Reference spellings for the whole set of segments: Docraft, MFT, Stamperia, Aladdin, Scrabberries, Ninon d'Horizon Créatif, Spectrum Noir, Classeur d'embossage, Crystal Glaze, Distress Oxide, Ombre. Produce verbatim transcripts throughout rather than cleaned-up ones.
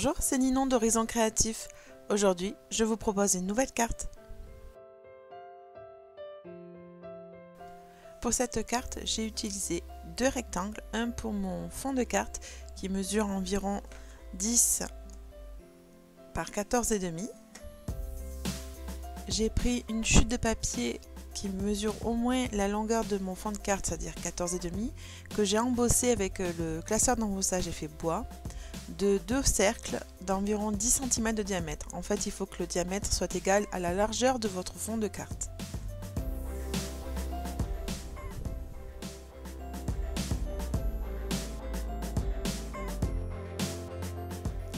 Bonjour, c'est Ninon d'Horizon Créatif. Aujourd'hui, je vous propose une nouvelle carte. Pour cette carte, j'ai utilisé deux rectangles, un pour mon fond de carte qui mesure environ dix par quatorze virgule cinq. J'ai pris une chute de papier qui mesure au moins la longueur de mon fond de carte, c'est-à-dire quatorze virgule cinq, que j'ai embossé avec le classeur d'embossage effet bois de deux cercles d'environ dix centimètres de diamètre. En fait, il faut que le diamètre soit égal à la largeur de votre fond de carte.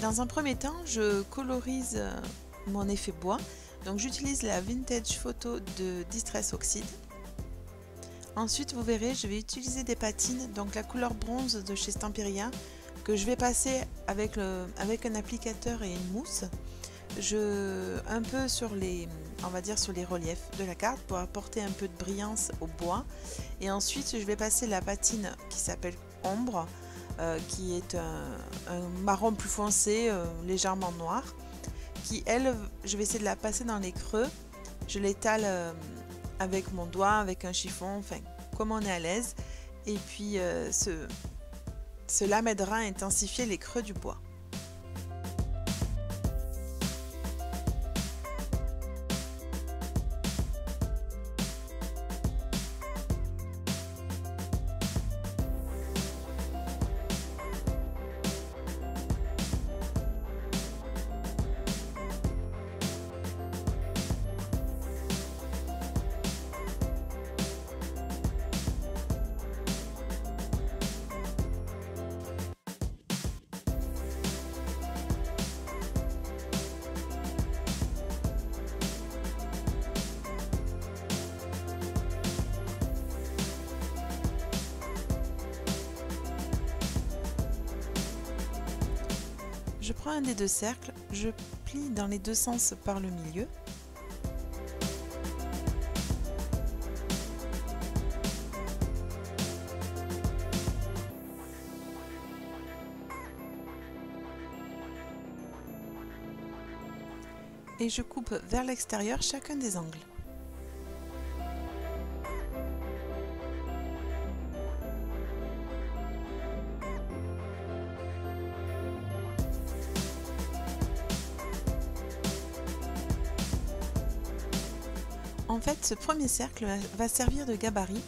Dans un premier temps, je colorise mon effet bois. Donc j'utilise la vintage photo de Distress Oxide. Ensuite, vous verrez, je vais utiliser des patines, donc la couleur bronze de chez Stamperia, que je vais passer avec, le, avec un applicateur et une mousse, je, un peu sur les, on va dire sur les reliefs de la carte pour apporter un peu de brillance au bois. Et ensuite, je vais passer la patine qui s'appelle Ombre, euh, qui est un, un marron plus foncé, euh, légèrement noir. Qui elle, je vais essayer de la passer dans les creux, je l'étale euh, avec mon doigt, avec un chiffon, enfin comme on est à l'aise, et puis euh, ce, cela m'aidera à intensifier les creux du bois. Je prends un des deux cercles, je plie dans les deux sens par le milieu. Et je coupe vers l'extérieur chacun des angles. En fait, ce premier cercle va servir de gabarit.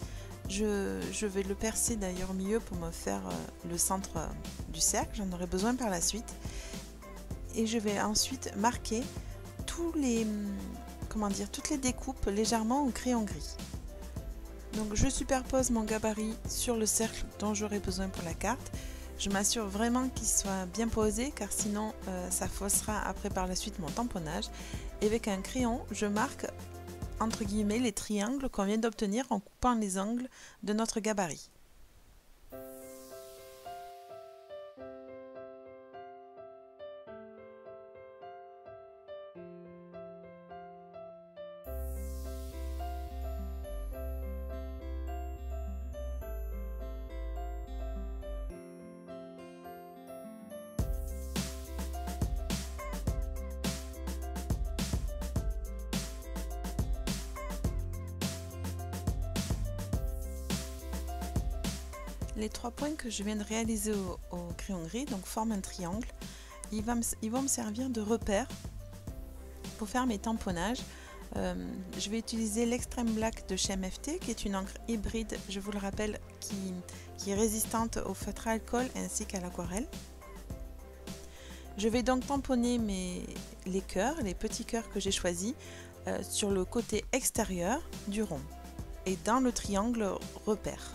Je, je vais le percer d'ailleurs au milieu pour me faire le centre du cercle. J'en aurai besoin par la suite. Et je vais ensuite marquer tous les, comment dire, toutes les découpes légèrement au crayon gris. Donc je superpose mon gabarit sur le cercle dont j'aurai besoin pour la carte. Je m'assure vraiment qu'il soit bien posé car sinon euh, ça faussera après par la suite mon tamponnage. Et avec un crayon, je marque entre guillemets les triangles qu'on vient d'obtenir en coupant les angles de notre gabarit. Les trois points que je viens de réaliser au, au crayon gris donc forment un triangle. Ils vont me, ils vont me servir de repère pour faire mes tamponnages. Euh, je vais utiliser l'Extreme Black de chez M F T qui est une encre hybride, je vous le rappelle, qui, qui est résistante au feutre à alcool ainsi qu'à l'aquarelle. Je vais donc tamponner mes, les cœurs, les petits cœurs que j'ai choisis euh, sur le côté extérieur du rond et dans le triangle repère.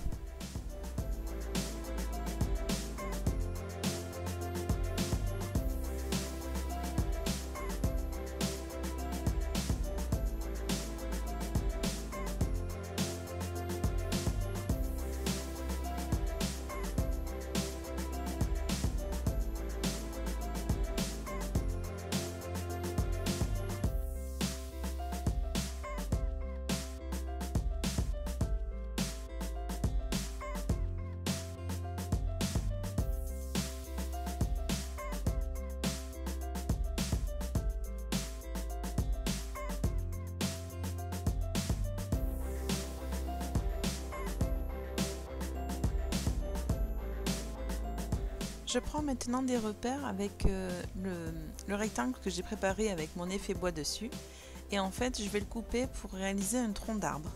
Je prends maintenant des repères avec euh, le, le rectangle que j'ai préparé avec mon effet bois dessus. Et en fait, je vais le couper pour réaliser un tronc d'arbre.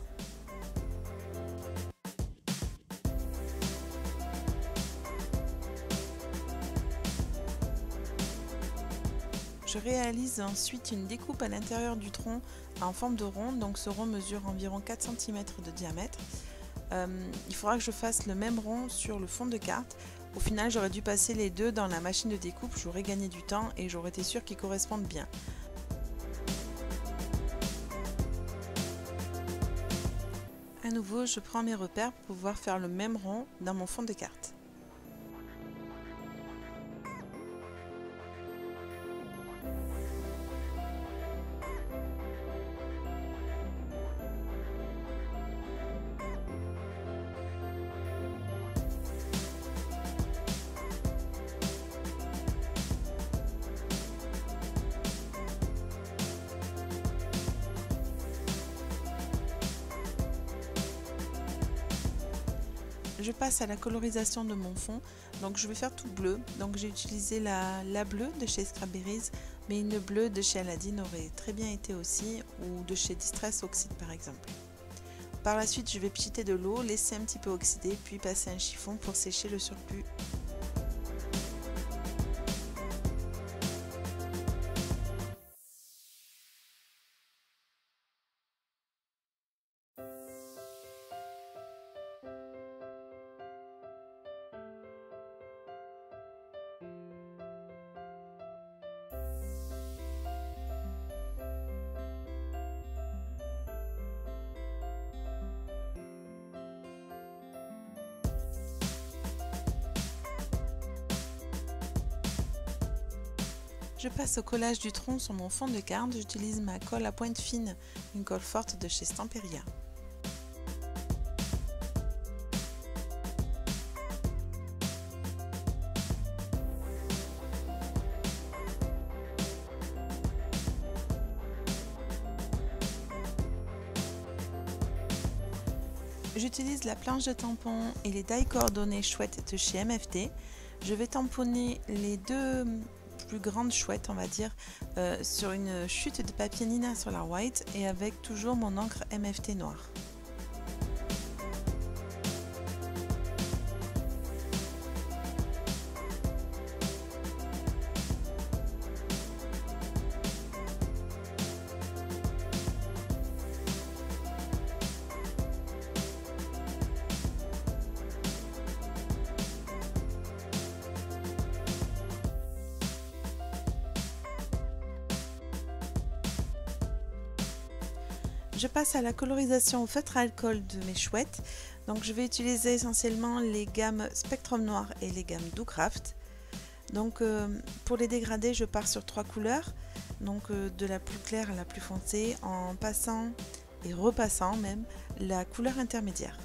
Je réalise ensuite une découpe à l'intérieur du tronc en forme de rond, donc ce rond mesure environ quatre centimètres de diamètre. Euh, il faudra que je fasse le même rond sur le fond de carte. Au final, j'aurais dû passer les deux dans la machine de découpe, j'aurais gagné du temps et j'aurais été sûre qu'ils correspondent bien. À nouveau, je prends mes repères pour pouvoir faire le même rond dans mon fond de carte. Je passe à la colorisation de mon fond, donc je vais faire tout bleu. Donc j'ai utilisé la, la bleue de chez Scrabberries, mais une bleue de chez Aladdin aurait très bien été aussi, ou de chez Distress Oxide par exemple. Par la suite, je vais pchiter de l'eau, laisser un petit peu oxyder, puis passer un chiffon pour sécher le surplus. Je passe au collage du tronc sur mon fond de carte, j'utilise ma colle à pointe fine, une colle forte de chez Stamperia. J'utilise la planche de tampon et les die coordonnées chouettes de chez M F T. Je vais tamponner les deux plus grande chouette on va dire euh, sur une chute de papier Nina sur la white et avec toujours mon encre M F T noire. Je passe à la colorisation au feutre à alcool de mes chouettes. Donc je vais utiliser essentiellement les gammes Spectrum Noir et les gammes Docraft. Donc euh, pour les dégradés, je pars sur trois couleurs, donc euh, de la plus claire à la plus foncée, en passant et repassant même la couleur intermédiaire.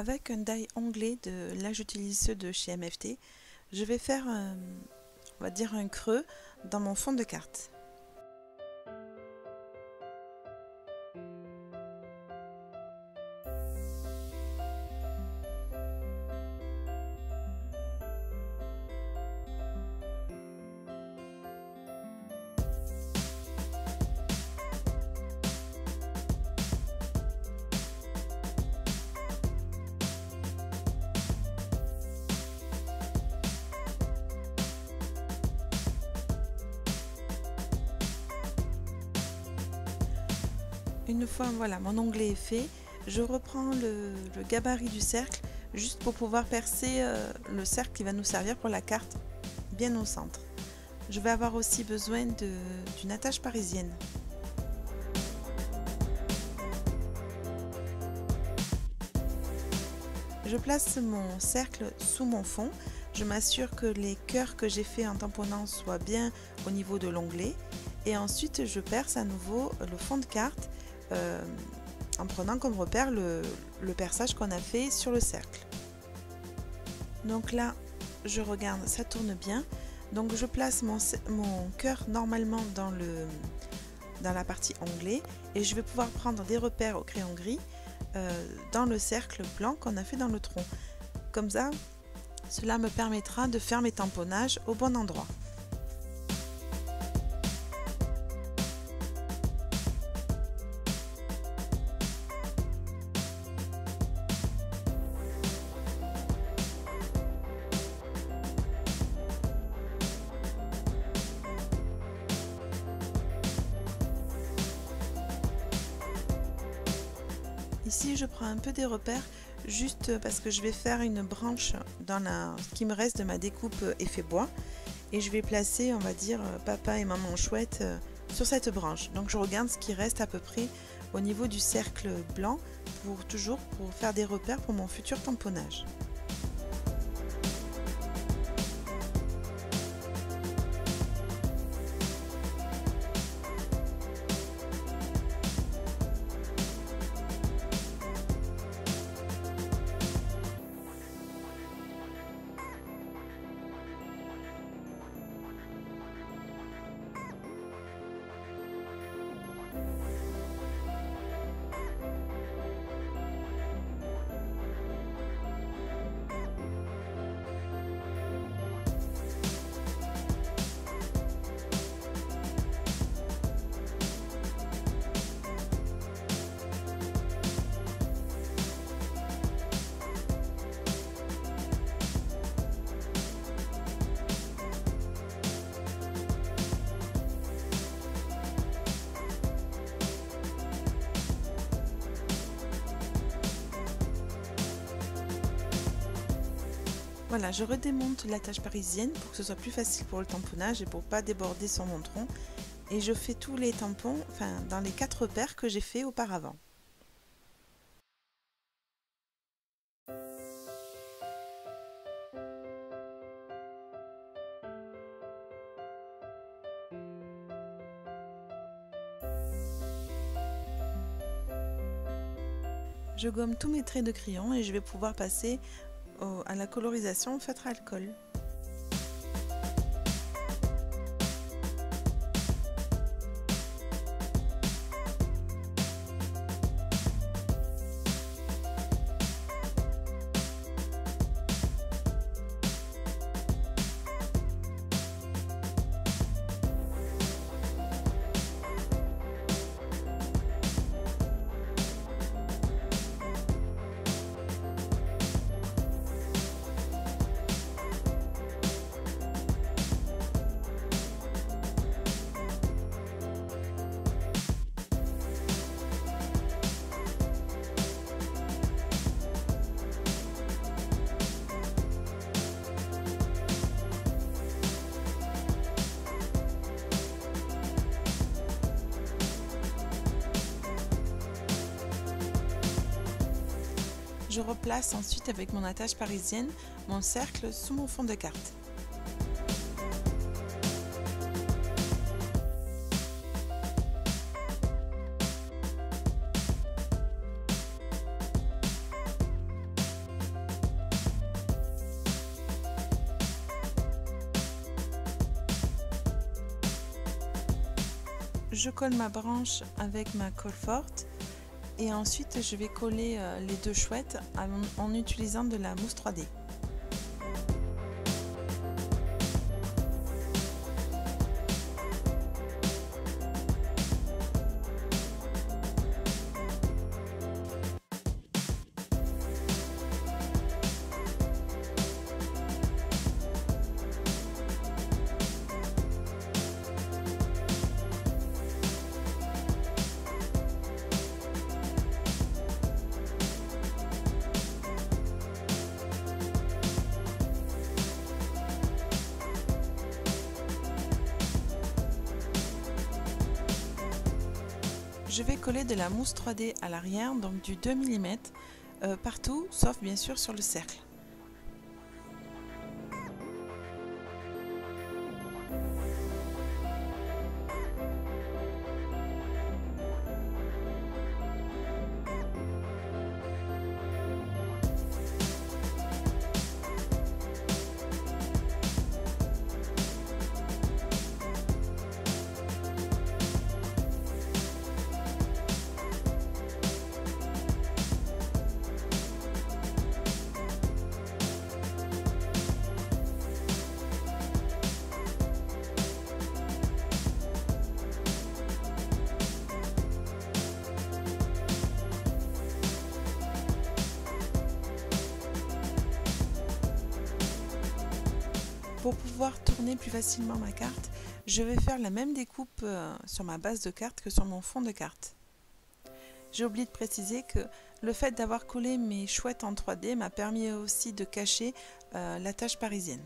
Avec un die anglais, de, là j'utilise ceux de chez M F T, je vais faire un, on va dire un creux dans mon fond de carte. Une fois voilà, mon onglet est fait, je reprends le, le gabarit du cercle juste pour pouvoir percer euh, le cercle qui va nous servir pour la carte bien au centre. Je vais avoir aussi besoin d'une attache parisienne. Je place mon cercle sous mon fond. Je m'assure que les cœurs que j'ai fait en tamponnant soient bien au niveau de l'onglet. Et ensuite, je perce à nouveau le fond de carte. Euh, en prenant comme repère le, le perçage qu'on a fait sur le cercle. Donc là, je regarde, ça tourne bien. Donc je place mon, mon cœur normalement dans, le, dans la partie onglet et je vais pouvoir prendre des repères au crayon gris euh, dans le cercle blanc qu'on a fait dans le tronc. Comme ça, cela me permettra de faire mes tamponnages au bon endroit. Ici, je prends un peu des repères juste parce que je vais faire une branche dans la, qui me reste de ma découpe effet bois et je vais placer, on va dire, papa et maman chouette sur cette branche. Donc je regarde ce qui reste à peu près au niveau du cercle blanc pour toujours pour faire des repères pour mon futur tamponnage. Voilà, je redémonte l'attache parisienne pour que ce soit plus facile pour le tamponnage et pour pas déborder sur mon tronc. Et je fais tous les tampons, enfin dans les quatre repères que j'ai fait auparavant. Je gomme tous mes traits de crayon et je vais pouvoir passer à la colorisation feutre à alcool. Je replace ensuite avec mon attache parisienne mon cercle sous mon fond de carte. je colle ma branche avec ma colle forte et ensuite je vais coller les deux chouettes en utilisant de la mousse trois D. Je vais coller de la mousse trois D à l'arrière, donc du deux millimètres, euh, partout, sauf bien sûr sur le cercle. Pour pouvoir tourner plus facilement ma carte, je vais faire la même découpe sur ma base de carte que sur mon fond de carte. J'ai oublié de préciser que le fait d'avoir collé mes chouettes en trois D m'a permis aussi de cacher euh, la tache parisienne.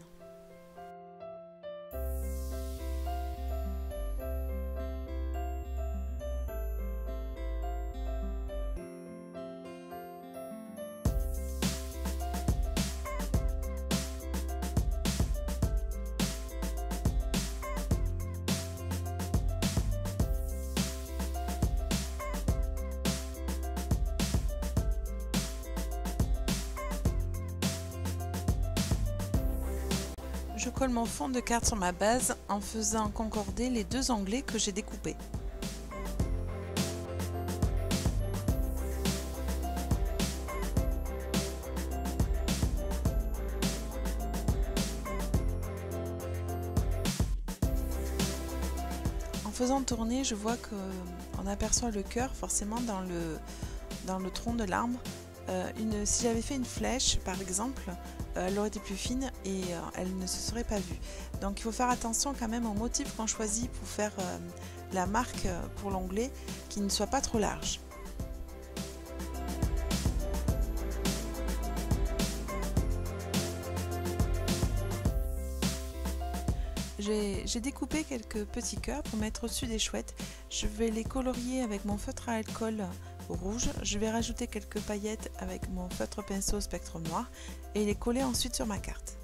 Je colle mon fond de carte sur ma base en faisant concorder les deux onglets que j'ai découpés. En faisant tourner, je vois qu'on aperçoit le cœur forcément dans le, dans le tronc de l'arbre. Euh, une, si j'avais fait une flèche par exemple, euh, elle aurait été plus fine et euh, elle ne se serait pas vue. Donc il faut faire attention quand même au motif qu'on choisit pour faire euh, la marque euh, pour l'onglet, qui ne soit pas trop large. J'ai découpé quelques petits cœurs pour mettre au-dessus des chouettes. Je vais les colorier avec mon feutre à alcool rouge. Je vais rajouter quelques paillettes avec mon feutre pinceau Spectrum Noir et les coller ensuite sur ma carte.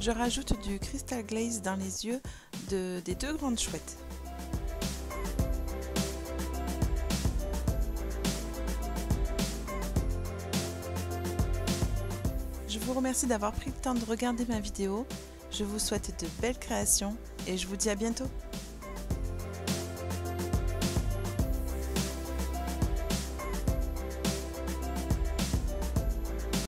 Je rajoute du Crystal Glaze dans les yeux de, des deux grandes chouettes. Je vous remercie d'avoir pris le temps de regarder ma vidéo. Je vous souhaite de belles créations et je vous dis à bientôt.